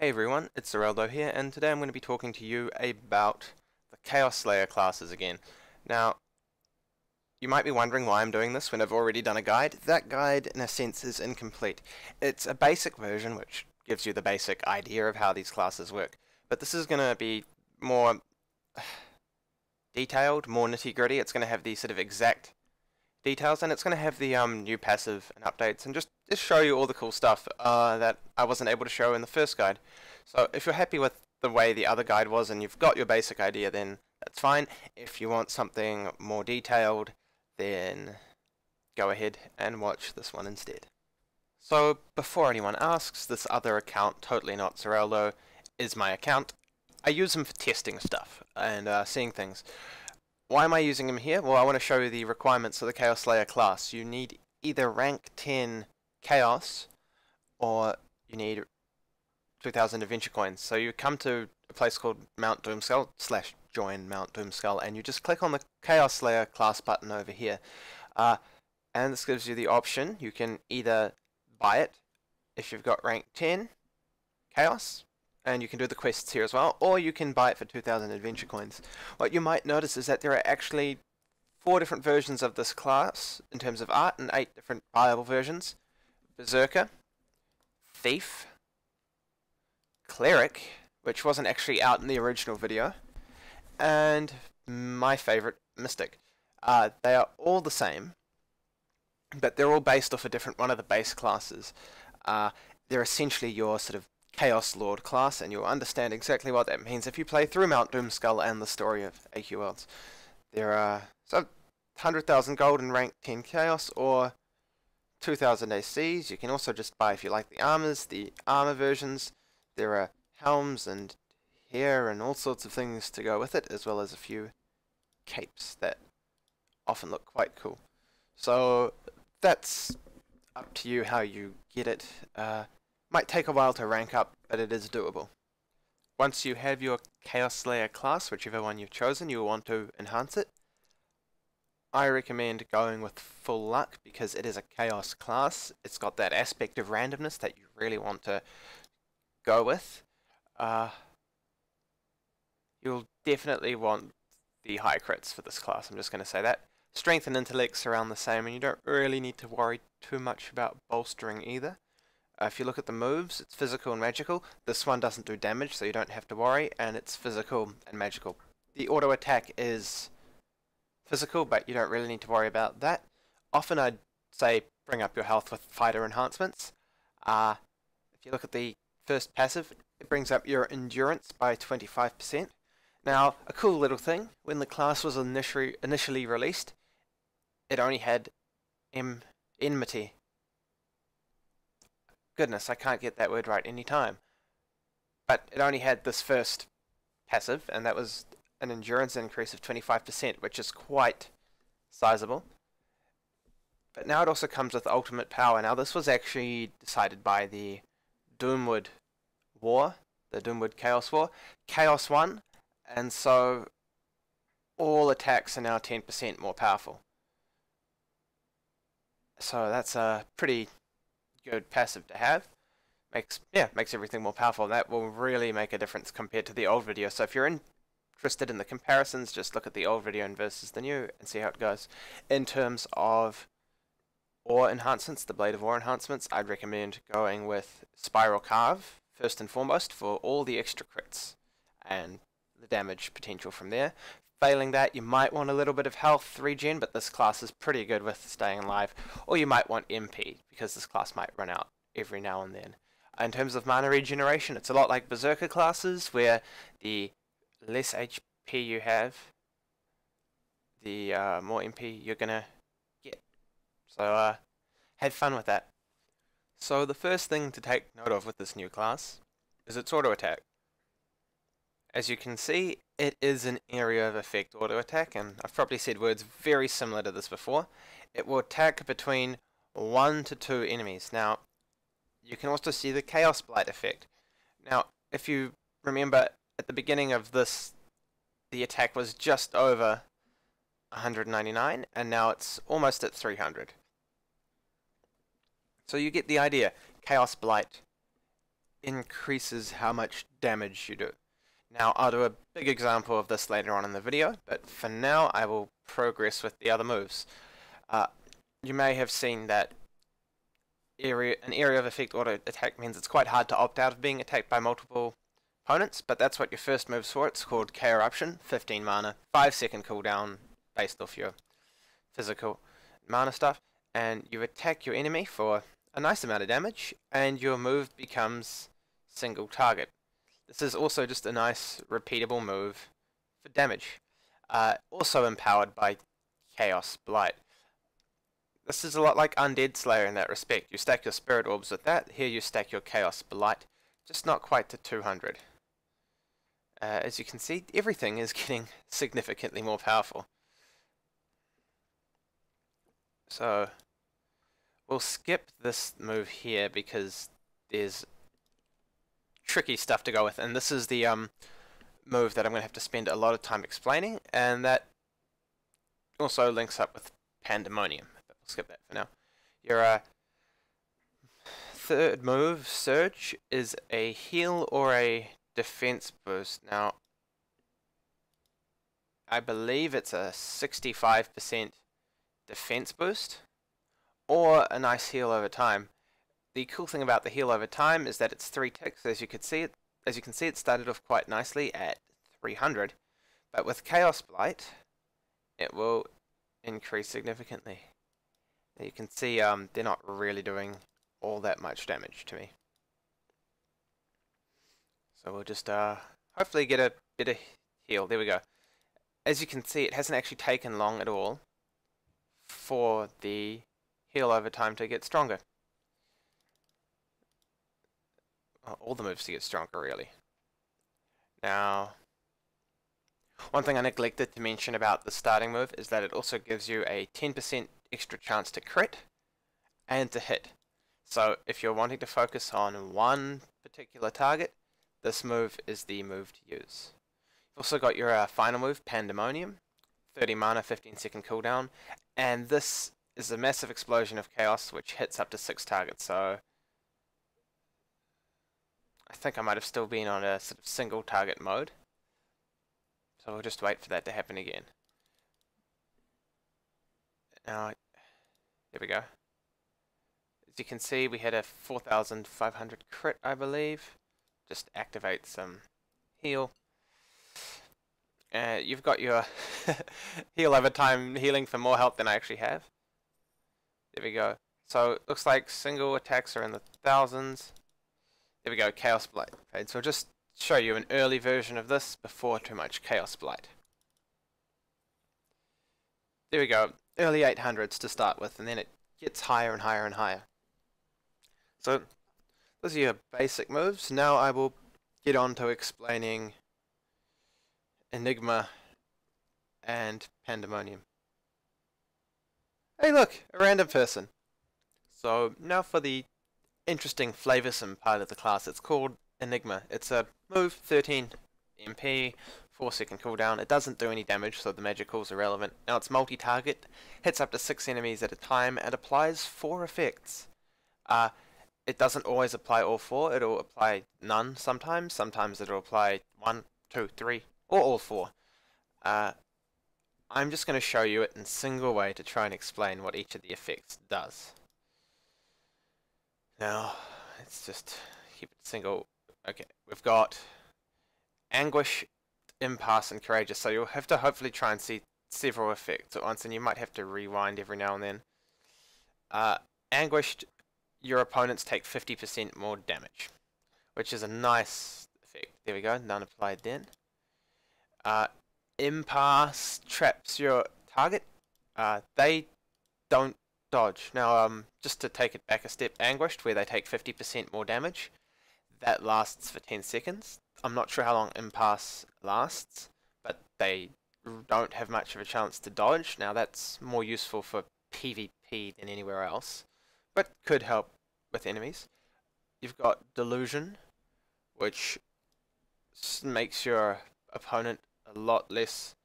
Hey everyone, it's Zereldo here, and today I'm going to be talking to you about the Chaos Slayer classes again. Now, you might be wondering why I'm doing this when I've already done a guide. That guide, in a sense, is incomplete. It's a basic version which gives you the basic idea of how these classes work. But this is going to be more detailed, more nitty-gritty. It's going to have the sort of exact details, and it's going to have the new passive and updates, and just show you all the cool stuff that I wasn't able to show in the first guide. So if you're happy with the way the other guide was and you've got your basic idea, then that's fine. If you want something more detailed, then go ahead and watch this one instead. So before anyone asks, this other account, Totally Not Zereldo, is my account. I use them for testing stuff and seeing things. Why am I using them here? Well, I want to show you the requirements of the Chaos Slayer class. You need either rank 10 Chaos, or you need 2,000 Adventure Coins. So you come to a place called Mount Doomskull, / join Mount Doomskull, and you just click on the Chaos Slayer class button over here. And this gives you the option. You can either buy it if you've got rank 10 Chaos, and you can do the quests here as well, or you can buy it for 2,000 Adventure Coins. What you might notice is that there are actually 4 different versions of this class in terms of art, and 8 different viable versions. Berserker, Thief, Cleric, which wasn't actually out in the original video, and my favourite, Mystic. They are all the same, but they're all based off a different one of the base classes. They're essentially your sort of Chaos Lord class, and you'll understand exactly what that means if you play through Mount Doomskull and the story of AQ Worlds. There are 100,000 gold in rank 10 Chaos, or 2,000 ACs. You can also just buy, if you like, the armors, the armor versions. There are helms and hair and all sorts of things to go with it, as well as a few capes that often look quite cool. So that's up to you how you get it. Might take a while to rank up, but it is doable. Once you have your Chaos Slayer class, whichever one you've chosen, you'll want to enhance it. I recommend going with Full Luck because it is a Chaos class. It's got that aspect of randomness that you really want to go with. You'll definitely want the high crits for this class, I'm just going to say that. Strength and intellects are around the same, and you don't really need to worry too much about bolstering either. If you look at the moves, it's physical and magical. This one doesn't do damage, so you don't have to worry, and it's physical and magical. The auto attack is physical, but you don't really need to worry about that. Often I'd say bring up your health with fighter enhancements. If you look at the first passive, it brings up your endurance by 25%. Now, a cool little thing, when the class was initially released, it only had enmity. Goodness, I can't get that word right any time. But it only had this first passive, and that was an endurance increase of 25%, which is quite sizable. But now it also comes with ultimate power. Now this was actually decided by the Doomwood War, the Doomwood Chaos War. Chaos won, and so all attacks are now 10% more powerful. So that's a pretty good passive to have. Makes everything more powerful. That will really make a difference compared to the old video. So if you're interested in the comparisons, just look at the old video and versus the new and see how it goes. In terms of ore enhancements, the Blade of Ore enhancements, I'd recommend going with Spiral Carve first and foremost for all the extra crits and the damage potential from there. Failing that, you might want a little bit of health regen, but this class is pretty good with staying alive, or you might want MP because this class might run out every now and then. In terms of mana regeneration, it's a lot like Berserker classes, where the less HP you have, the more MP you're gonna get. So have fun with that. So the first thing to take note of with this new class is its auto attack. As you can see, it is an area of effect auto attack, and I've probably said words very similar to this before. It will attack between 1 to 2 enemies. Now, you can also see the Chaos Blight effect. Now, if you remember, at the beginning of this, the attack was just over 199, and now it's almost at 300. So you get the idea. Chaos Blight increases how much damage you do. Now I'll do a big example of this later on in the video, but for now I will progress with the other moves. You may have seen that an area of effect auto attack means it's quite hard to opt out of being attacked by multiple opponents, but that's what your first move's for. It's called Corruption, 15 mana, 5-second cooldown based off your physical mana stuff, and you attack your enemy for a nice amount of damage, and your move becomes single target. This is also just a nice repeatable move for damage, also empowered by Chaos Blight. This is a lot like Undead Slayer in that respect. You stack your Spirit Orbs with that, here you stack your Chaos Blight, just not quite to 200. As you can see, everything is getting significantly more powerful. So we'll skip this move here because there's tricky stuff to go with, and this is the move that I'm going to have to spend a lot of time explaining, and that also links up with Pandemonium. But we'll skip that for now. Your third move, Surge, is a heal or a defense boost. Now, I believe it's a 65% defense boost, or a nice heal over time. The cool thing about the heal over time is that it's 3 ticks. As you can see, it started off quite nicely at 300, but with Chaos Blight, it will increase significantly. Now you can see they're not really doing all that much damage to me. So we'll just hopefully get a bit of heal. There we go. As you can see, it hasn't actually taken long at all for the heal over time to get stronger. All the moves to get stronger, really. Now, one thing I neglected to mention about the starting move is that it also gives you a 10% extra chance to crit and to hit. So if you're wanting to focus on one particular target, this move is the move to use. You've also got your final move, Pandemonium, 30 mana, 15-second cooldown, and this is a massive explosion of chaos which hits up to 6 targets, so I think I might have still been on a sort of single target mode. So we'll just wait for that to happen again. Now, there we go. As you can see, we had a 4,500 crit, I believe. Just activate some heal. You've got your heal over time healing for more health than I actually have. There we go. So it looks like single attacks are in the thousands. There we go, Chaos Blight. Okay, so I'll just show you an early version of this before too much Chaos Blight. There we go, early 800s to start with, and then it gets higher and higher and higher. So those are your basic moves. Now I will get on to explaining Enigma and Pandemonium. Hey look, a random person. So now for the interesting flavorsome part of the class. It's called Enigma. It's a move, 13 MP, 4-second cooldown. It doesn't do any damage, so the magic calls are irrelevant. Now it's multi-target, hits up to 6 enemies at a time, and applies 4 effects. It doesn't always apply all 4. It'll apply none sometimes. Sometimes it'll apply 1, 2, 3, or all 4. I'm just going to show you it in a single way to try and explain what each of the effects does. Now, let's just keep it single. Okay, we've got Anguish, Impasse, and Courageous, so you'll have to hopefully try and see several effects at once, and you might have to rewind every now and then. Anguished, your opponents take 50% more damage, which is a nice effect. There we go, none applied then. Impasse traps your target. They don't dodge. Now, just to take it back a step, Anguished, where they take 50% more damage, that lasts for 10 seconds. I'm not sure how long Impasse lasts, but they don't have much of a chance to dodge. Now, that's more useful for PvP than anywhere else, but could help with enemies. You've got Delusion, which makes your opponent a lot less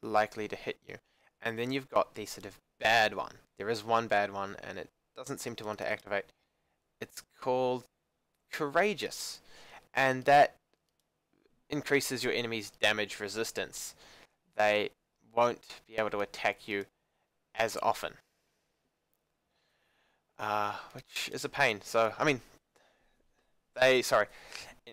likely to hit you. And then you've got the sort of bad one. There is one bad one, and it doesn't seem to want to activate. It's called Courageous, and that increases your enemy's damage resistance. They won't be able to attack you as often, which is a pain. So I mean, it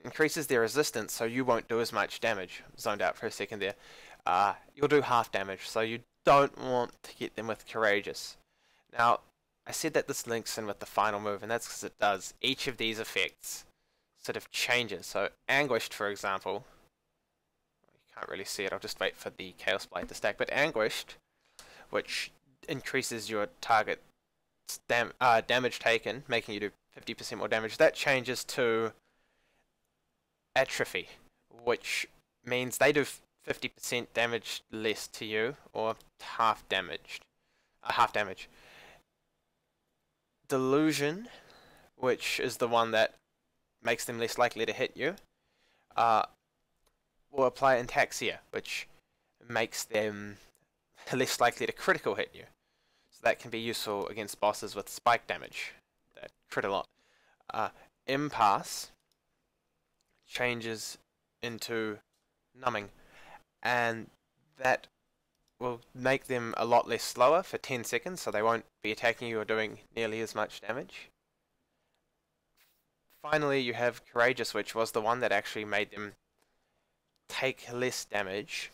increases their resistance, so you won't do as much damage. Zoned out for a second there. You'll do half damage, so you don't want to get them with Courageous. Now, I said that this links in with the final move, and that's because it does. Each of these effects sort of changes. So Anguished, for example, you can't really see it, I'll just wait for the Chaos Blight to stack, but Anguished, which increases your target's damage taken, making you do 50% more damage, that changes to Atrophy, which means they do 50% damage less to you, or half damaged. Delusion, which is the one that makes them less likely to hit you, will apply Intaxia, which makes them less likely to critical hit you. So that can be useful against bosses with spike damage that crit a lot. Impasse changes into Numbing, and that will make them a lot less slower for 10 seconds, so they won't be attacking you or doing nearly as much damage. Finally, you have Courageous, which was the one that actually made them take less damage,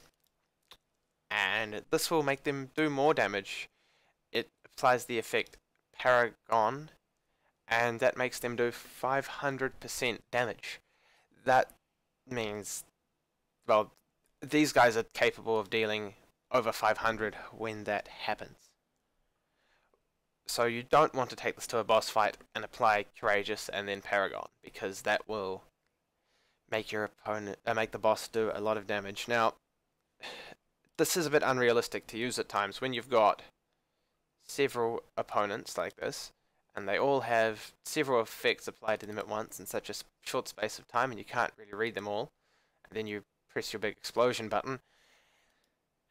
and this will make them do more damage. It applies the effect Paragon, and that makes them do 500% damage. That means, well, these guys are capable of dealing over 500 when that happens. So you don't want to take this to a boss fight and apply Courageous and then Paragon, because that will make your opponent make the boss do a lot of damage. Now, this is a bit unrealistic to use at times when you've got several opponents like this, and they all have several effects applied to them at once in such a short space of time, and you can't really read them all. And then you press your big explosion button,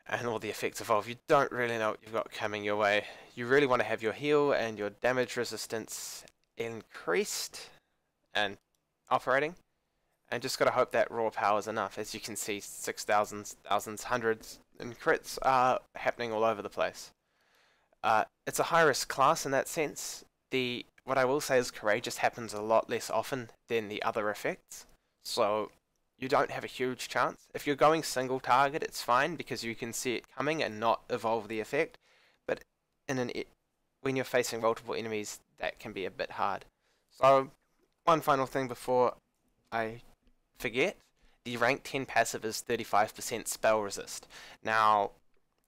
and all the effects evolve. You don't really know what you've got coming your way. You really want to have your heal and your damage resistance increased and operating, and just got to hope that raw power is enough. As you can see, 6,000s, thousands, hundreds, and crits are happening all over the place. It's a high-risk class in that sense. What I will say is Courageous happens a lot less often than the other effects, so you don't have a huge chance. If you're going single target, it's fine, because you can see it coming and not evolve the effect. But when you're facing multiple enemies, that can be a bit hard. So, one final thing before I forget. The rank 10 passive is 35% spell resist. Now,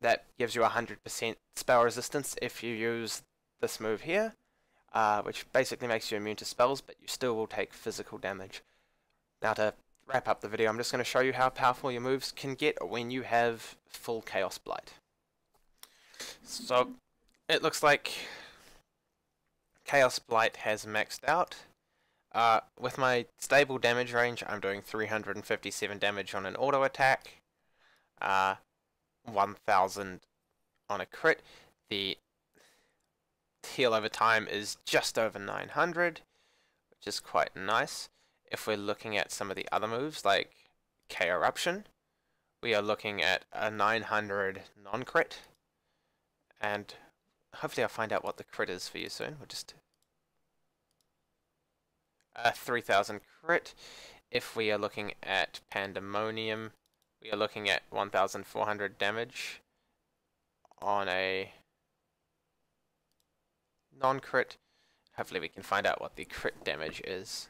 that gives you 100% spell resistance if you use this move here, which basically makes you immune to spells, but you still will take physical damage. Now, to wrap up the video, I'm just going to show you how powerful your moves can get when you have full Chaos Blight. So it looks like Chaos Blight has maxed out. With my stable damage range, I'm doing 357 damage on an auto attack, 1000 on a crit. The heal over time is just over 900, which is quite nice. If we're looking at some of the other moves, like Corruption, we are looking at a 900 non-crit, and hopefully I'll find out what the crit is for you soon. We'll just a 3000 crit. If we are looking at Pandemonium, we are looking at 1400 damage on a non-crit. Hopefully we can find out what the crit damage is.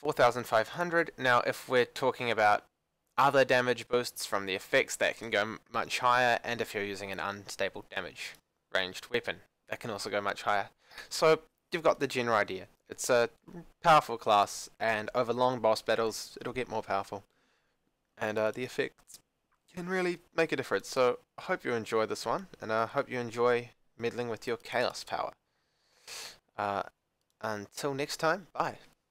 4,500. Now, if we're talking about other damage boosts from the effects, that can go much higher, and if you're using an unstable damage ranged weapon, that can also go much higher. So you've got the general idea. It's a powerful class, and over long boss battles it'll get more powerful, and the effects can really make a difference. So I hope you enjoy this one, and I hope you enjoy meddling with your Chaos power. Until next time, bye.